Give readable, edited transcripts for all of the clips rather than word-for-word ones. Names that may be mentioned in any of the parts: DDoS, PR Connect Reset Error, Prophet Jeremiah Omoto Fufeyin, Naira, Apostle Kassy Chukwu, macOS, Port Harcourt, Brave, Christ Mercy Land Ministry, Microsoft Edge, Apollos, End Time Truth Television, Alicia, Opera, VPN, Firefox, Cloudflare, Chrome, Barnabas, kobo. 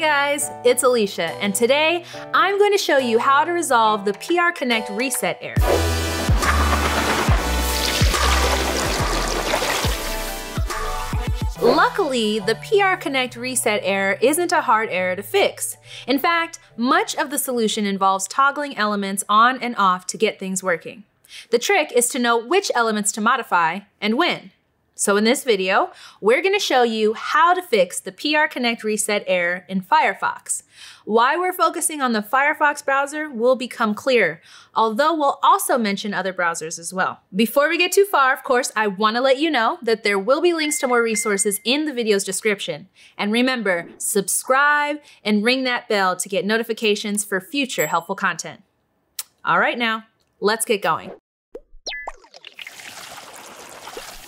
Hey guys, it's Alicia, and today I'm going to show you how to resolve the PR Connect Reset Error. Luckily, the PR Connect Reset Error isn't a hard error to fix. In fact, much of the solution involves toggling elements on and off to get things working. The trick is to know which elements to modify and when. So in this video, we're going to show you how to fix the PR Connect Reset Error in Firefox. Why we're focusing on the Firefox browser will become clear, although we'll also mention other browsers as well. Before we get too far, of course, I want to let you know that there will be links to more resources in the video's description. And remember, subscribe and ring that bell to get notifications for future helpful content. All right, now let's get going.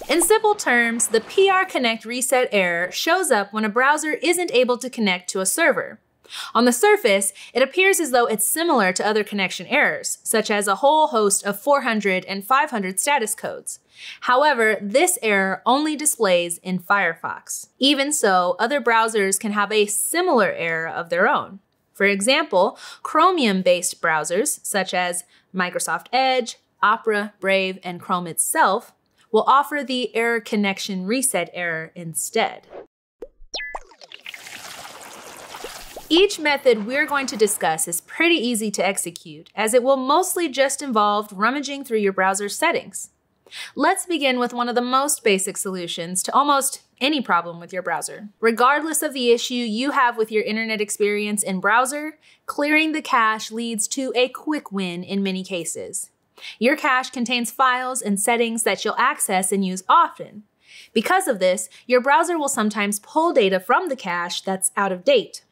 In simple terms, the PR Connect Reset Error shows up when a browser isn't able to connect to a server. On the surface, it appears as though it's similar to other connection errors, such as a whole host of 400 and 500 status codes. However, this error only displays in Firefox. Even so, other browsers can have a similar error of their own. For example, Chromium-based browsers, such as Microsoft Edge, Opera, Brave, and Chrome itself, we'll offer the error connection reset error instead. Each method we're going to discuss is pretty easy to execute, as it will mostly just involve rummaging through your browser settings. Let's begin with one of the most basic solutions to almost any problem with your browser. Regardless of the issue you have with your internet experience in browser, clearing the cache leads to a quick win in many cases. Your cache contains files and settings that you'll access and use often. Because of this, your browser will sometimes pull data from the cache that's out of date.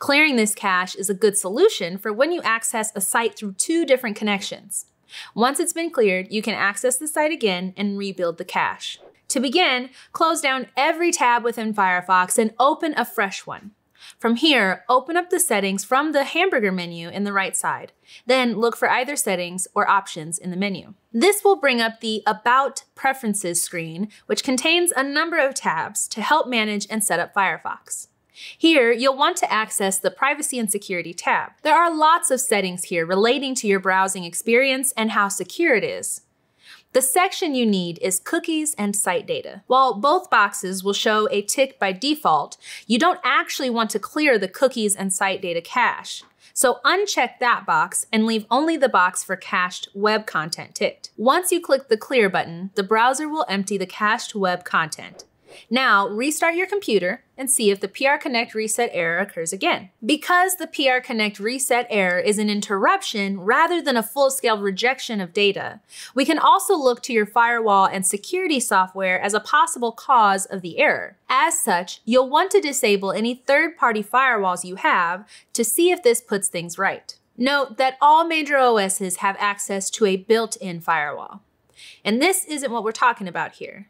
Clearing this cache is a good solution for when you access a site through two different connections. Once it's been cleared, you can access the site again and rebuild the cache. To begin, close down every tab within Firefox and open a fresh one. From here, open up the settings from the hamburger menu in the right side, then look for either settings or options in the menu. This will bring up the About Preferences screen, which contains a number of tabs to help manage and set up Firefox. Here, you'll want to access the Privacy and Security tab. There are lots of settings here relating to your browsing experience and how secure it is. The section you need is Cookies and Site Data. While both boxes will show a tick by default, you don't actually want to clear the Cookies and Site Data cache. So uncheck that box and leave only the box for Cached Web Content ticked. Once you click the Clear button, the browser will empty the cached web content. Now, restart your computer and see if the PR Connect Reset Error occurs again. Because the PR Connect Reset Error is an interruption rather than a full-scale rejection of data, we can also look to your firewall and security software as a possible cause of the error. As such, you'll want to disable any third-party firewalls you have to see if this puts things right. Note that all major OSs have access to a built-in firewall. And this isn't what we're talking about here.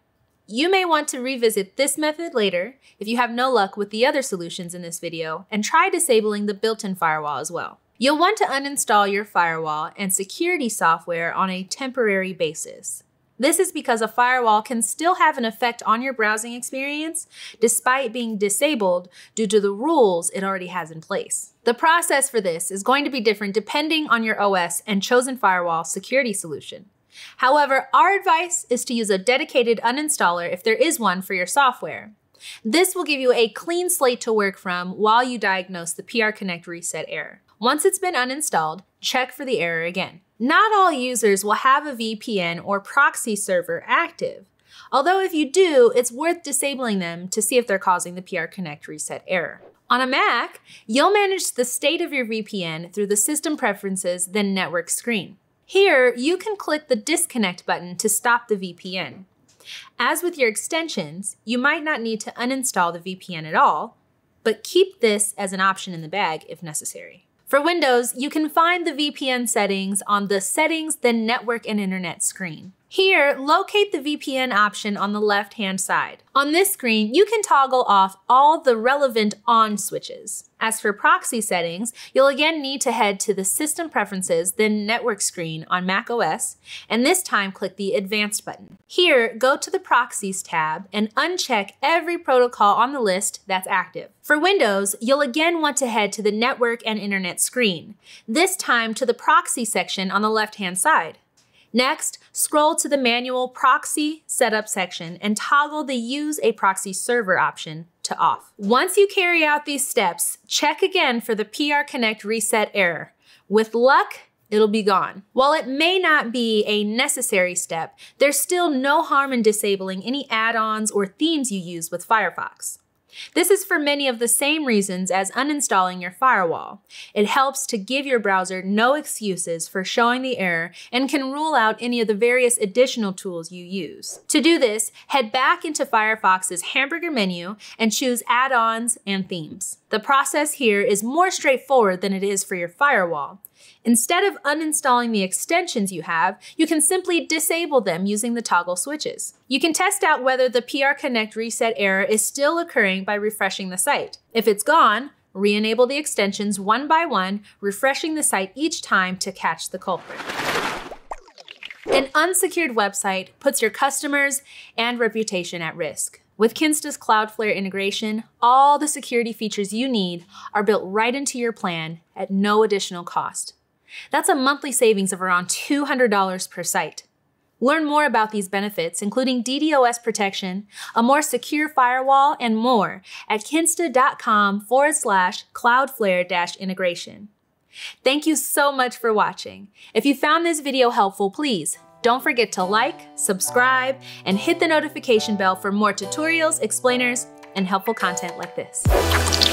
You may want to revisit this method later if you have no luck with the other solutions in this video, and try disabling the built-in firewall as well. You'll want to uninstall your firewall and security software on a temporary basis. This is because a firewall can still have an effect on your browsing experience despite being disabled due to the rules it already has in place. The process for this is going to be different depending on your OS and chosen firewall security solution. However, our advice is to use a dedicated uninstaller if there is one for your software. This will give you a clean slate to work from while you diagnose the PR Connect Reset Error. Once it's been uninstalled, check for the error again. Not all users will have a VPN or proxy server active, although if you do, it's worth disabling them to see if they're causing the PR Connect Reset Error. On a Mac, you'll manage the state of your VPN through the System Preferences, then Network screen. Here, you can click the Disconnect button to stop the VPN. As with your extensions, you might not need to uninstall the VPN at all, but keep this as an option in the bag if necessary. For Windows, you can find the VPN settings on the Settings, then Network and Internet screen. Here, locate the VPN option on the left-hand side. On this screen, you can toggle off all the relevant on switches. As for proxy settings, you'll again need to head to the System Preferences, then Network screen on macOS, and this time click the Advanced button. Here, go to the Proxies tab and uncheck every protocol on the list that's active. For Windows, you'll again want to head to the Network and Internet screen, this time to the Proxy section on the left-hand side. Next, scroll to the manual Proxy Setup section and toggle the Use a Proxy Server option to off. Once you carry out these steps, check again for the PR Connect Reset Error. With luck, it'll be gone. While it may not be a necessary step, there's still no harm in disabling any add-ons or themes you use with Firefox. This is for many of the same reasons as uninstalling your firewall. It helps to give your browser no excuses for showing the error and can rule out any of the various additional tools you use. To do this, head back into Firefox's hamburger menu and choose add-ons and themes. The process here is more straightforward than it is for your firewall. Instead of uninstalling the extensions you have, you can simply disable them using the toggle switches. You can test out whether the PR Connect Reset Error is still occurring by refreshing the site. If it's gone, re-enable the extensions one by one, refreshing the site each time to catch the culprit. An unsecured website puts your customers and reputation at risk. With Kinsta's Cloudflare integration, all the security features you need are built right into your plan at no additional cost. That's a monthly savings of around $200 per site. Learn more about these benefits, including DDoS protection, a more secure firewall, and more at kinsta.com/cloudflare-integration. Thank you so much for watching. If you found this video helpful, please don't forget to like, subscribe, and hit the notification bell for more tutorials, explainers, and helpful content like this.